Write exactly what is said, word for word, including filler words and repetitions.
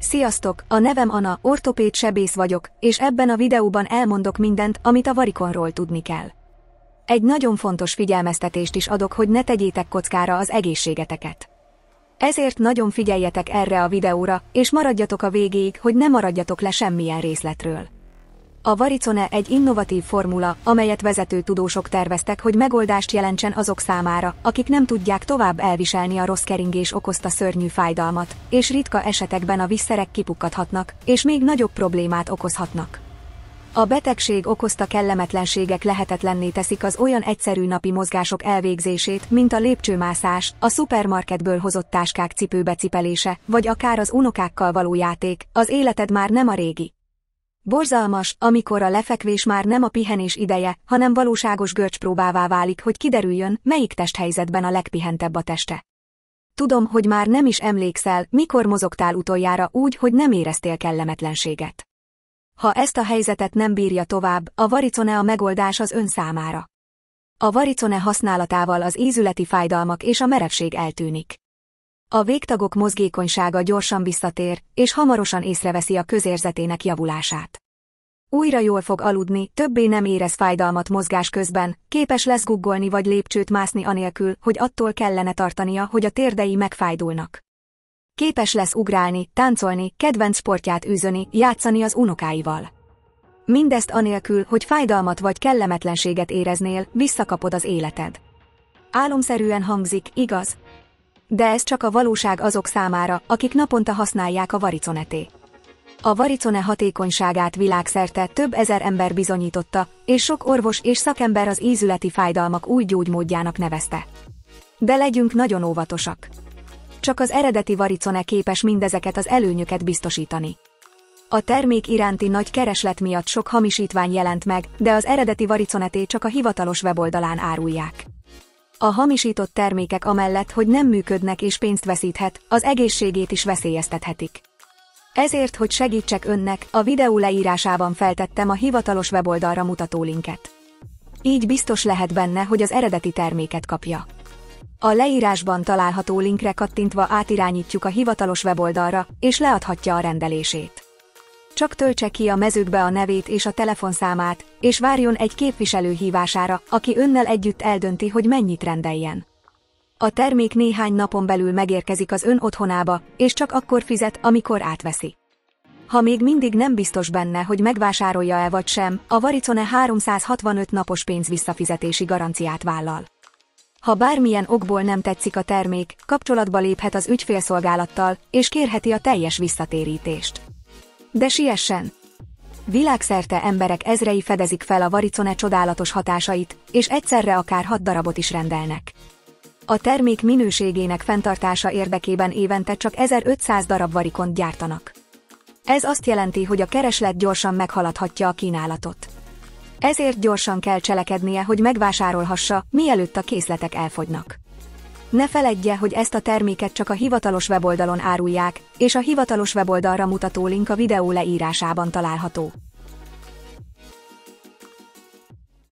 Sziasztok, a nevem Anna, ortopéd sebész vagyok, és ebben a videóban elmondok mindent, amit a varikonról tudni kell. Egy nagyon fontos figyelmeztetést is adok, hogy ne tegyétek kockára az egészségeteket. Ezért nagyon figyeljetek erre a videóra, és maradjatok a végéig, hogy ne maradjatok le semmilyen részletről. A varicone egy innovatív formula, amelyet vezető tudósok terveztek, hogy megoldást jelentsen azok számára, akik nem tudják tovább elviselni a rossz keringés okozta szörnyű fájdalmat, és ritka esetekben a visszerek kipukkadhatnak, és még nagyobb problémát okozhatnak. A betegség okozta kellemetlenségek lehetetlenné teszik az olyan egyszerű napi mozgások elvégzését, mint a lépcsőmászás, a szupermarketből hozott táskák cipőbe cipelése, vagy akár az unokákkal való játék, az életed már nem a régi. Borzalmas, amikor a lefekvés már nem a pihenés ideje, hanem valóságos görcspróbává válik, hogy kiderüljön, melyik testhelyzetben a legpihentebb a teste. Tudom, hogy már nem is emlékszel, mikor mozogtál utoljára úgy, hogy nem éreztél kellemetlenséget. Ha ezt a helyzetet nem bírja tovább, a varicone a megoldás az ön számára. A varicone használatával az ízületi fájdalmak és a merevség eltűnik. A végtagok mozgékonysága gyorsan visszatér, és hamarosan észreveszi a közérzetének javulását. Újra jól fog aludni, többé nem érez fájdalmat mozgás közben, képes lesz guggolni vagy lépcsőt mászni anélkül, hogy attól kellene tartania, hogy a térdei megfájdulnak. Képes lesz ugrálni, táncolni, kedvenc sportját űzöni, játszani az unokáival. Mindezt anélkül, hogy fájdalmat vagy kellemetlenséget éreznél, visszakapod az életed. Álomszerűen hangzik, igaz? De ez csak a valóság azok számára, akik naponta használják a variconetét. A varicone hatékonyságát világszerte több ezer ember bizonyította, és sok orvos és szakember az ízületi fájdalmak új gyógymódjának nevezte. De legyünk nagyon óvatosak. Csak az eredeti varicone képes mindezeket az előnyöket biztosítani. A termék iránti nagy kereslet miatt sok hamisítvány jelent meg, de az eredeti variconetét csak a hivatalos weboldalán árulják. A hamisított termékek amellett, hogy nem működnek és pénzt veszíthet, az egészségét is veszélyeztethetik. Ezért, hogy segítsek önnek, a videó leírásában feltettem a hivatalos weboldalra mutató linket. Így biztos lehet benne, hogy az eredeti terméket kapja. A leírásban található linkre kattintva átirányítjuk a hivatalos weboldalra, és leadhatja a rendelését. Csak töltse ki a mezőkbe a nevét és a telefonszámát, és várjon egy képviselő hívására, aki önnel együtt eldönti, hogy mennyit rendeljen. A termék néhány napon belül megérkezik az ön otthonába, és csak akkor fizet, amikor átveszi. Ha még mindig nem biztos benne, hogy megvásárolja-e vagy sem, a varicone háromszázhatvanöt napos pénzvisszafizetési garanciát vállal. Ha bármilyen okból nem tetszik a termék, kapcsolatba léphet az ügyfélszolgálattal, és kérheti a teljes visszatérítést. De siessen! Világszerte emberek ezrei fedezik fel a varicone csodálatos hatásait, és egyszerre akár hat darabot is rendelnek. A termék minőségének fenntartása érdekében évente csak ezerötszáz darab varikont gyártanak. Ez azt jelenti, hogy a kereslet gyorsan meghaladhatja a kínálatot. Ezért gyorsan kell cselekednie, hogy megvásárolhassa, mielőtt a készletek elfogynak. Ne feledje, hogy ezt a terméket csak a hivatalos weboldalon árulják, és a hivatalos weboldalra mutató link a videó leírásában található.